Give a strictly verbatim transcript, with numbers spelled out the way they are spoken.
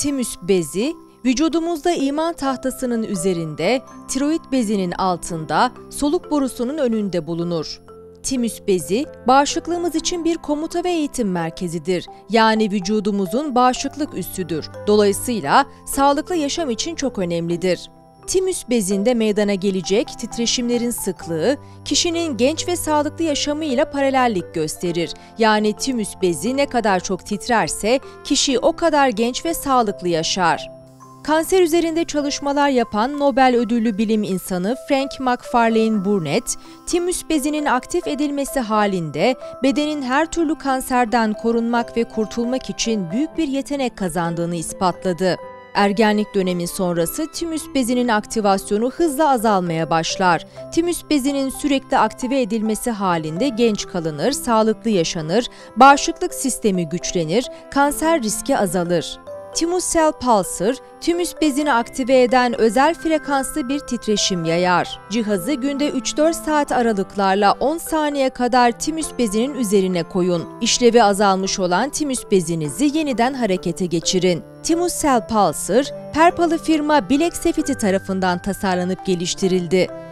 Thymus bezi, vücudumuzda iman tahtasının üzerinde, tiroid bezinin altında, soluk borusunun önünde bulunur. Thymus bezi, bağışıklığımız için bir komuta ve eğitim merkezidir. Yani vücudumuzun bağışıklık üssüdür. Dolayısıyla sağlıklı yaşam için çok önemlidir. Thymus bezinde meydana gelecek titreşimlerin sıklığı, kişinin genç ve sağlıklı yaşamıyla paralellik gösterir. Yani thymus bezi ne kadar çok titrerse, kişi o kadar genç ve sağlıklı yaşar. Kanser üzerinde çalışmalar yapan Nobel ödüllü bilim insanı Frank Macfarlane Burnet, thymus bezinin aktif edilmesi halinde bedenin her türlü kanserden korunmak ve kurtulmak için büyük bir yetenek kazandığını ispatladı. Ergenlik dönemi sonrası thymus bezinin aktivasyonu hızla azalmaya başlar. Thymus bezinin sürekli aktive edilmesi halinde genç kalınır, sağlıklı yaşanır, bağışıklık sistemi güçlenir, kanser riski azalır. Thymus Cell Pulser, thymus bezini aktive eden özel frekanslı bir titreşim yayar. Cihazı günde üç dört saat aralıklarla on saniye kadar thymus bezinin üzerine koyun. İşlevi azalmış olan thymus bezinizi yeniden harekete geçirin. Thymus Cell Pulser, Perpalı firma Bileks Safety tarafından tasarlanıp geliştirildi.